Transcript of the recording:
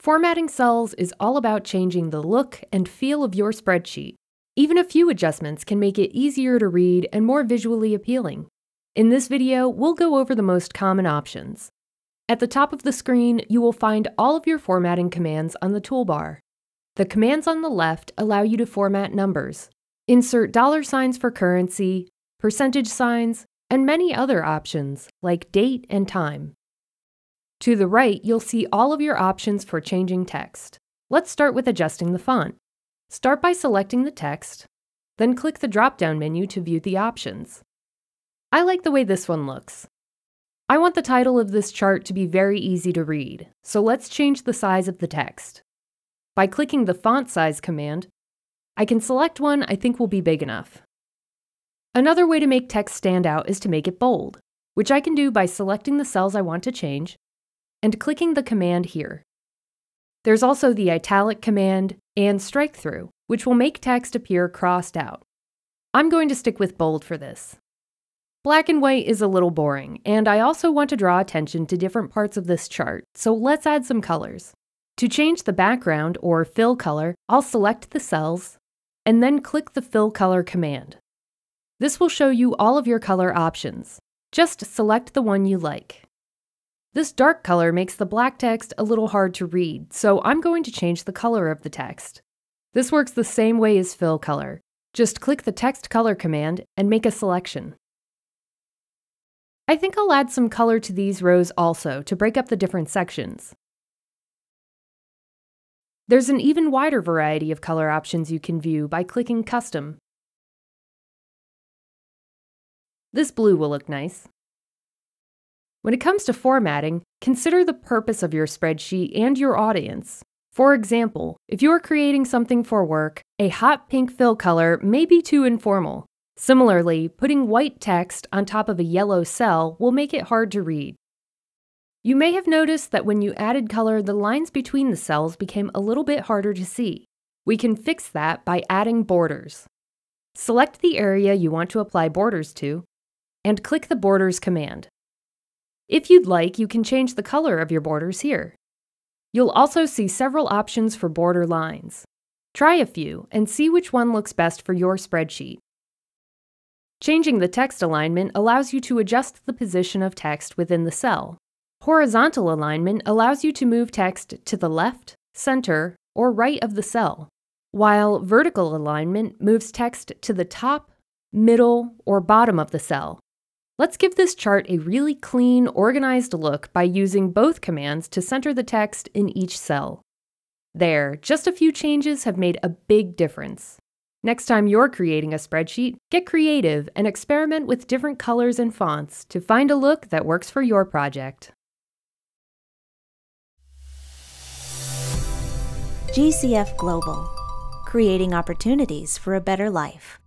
Formatting cells is all about changing the look and feel of your spreadsheet. Even a few adjustments can make it easier to read and more visually appealing. In this video, we'll go over the most common options. At the top of the screen, you will find all of your formatting commands on the toolbar. The commands on the left allow you to format numbers. Insert dollar signs for currency, percentage signs, and many other options like date and time. To the right, you'll see all of your options for changing text. Let's start with adjusting the font. Start by selecting the text, then click the drop-down menu to view the options. I like the way this one looks. I want the title of this chart to be very easy to read, so let's change the size of the text. By clicking the font size command, I can select one I think will be big enough. Another way to make text stand out is to make it bold, which I can do by selecting the cells I want to change, and clicking the command here. There's also the italic command and strike through, which will make text appear crossed out. I'm going to stick with bold for this. Black and white is a little boring, and I also want to draw attention to different parts of this chart, so let's add some colors. To change the background or fill color, I'll select the cells, and then click the fill color command. This will show you all of your color options. Just select the one you like. This dark color makes the black text a little hard to read, so I'm going to change the color of the text. This works the same way as fill color. Just click the text color command and make a selection. I think I'll add some color to these rows also to break up the different sections. There's an even wider variety of color options you can view by clicking Custom. This blue will look nice. When it comes to formatting, consider the purpose of your spreadsheet and your audience. For example, if you are creating something for work, a hot pink fill color may be too informal. Similarly, putting white text on top of a yellow cell will make it hard to read. You may have noticed that when you added color, the lines between the cells became a little bit harder to see. We can fix that by adding borders. Select the area you want to apply borders to, and click the Borders command. If you'd like, you can change the color of your borders here. You'll also see several options for border lines. Try a few and see which one looks best for your spreadsheet. Changing the text alignment allows you to adjust the position of text within the cell. Horizontal alignment allows you to move text to the left, center, or right of the cell, while vertical alignment moves text to the top, middle, or bottom of the cell. Let's give this chart a really clean, organized look by using both commands to center the text in each cell. There, just a few changes have made a big difference. Next time you're creating a spreadsheet, get creative and experiment with different colors and fonts to find a look that works for your project. GCF Global, creating opportunities for a better life.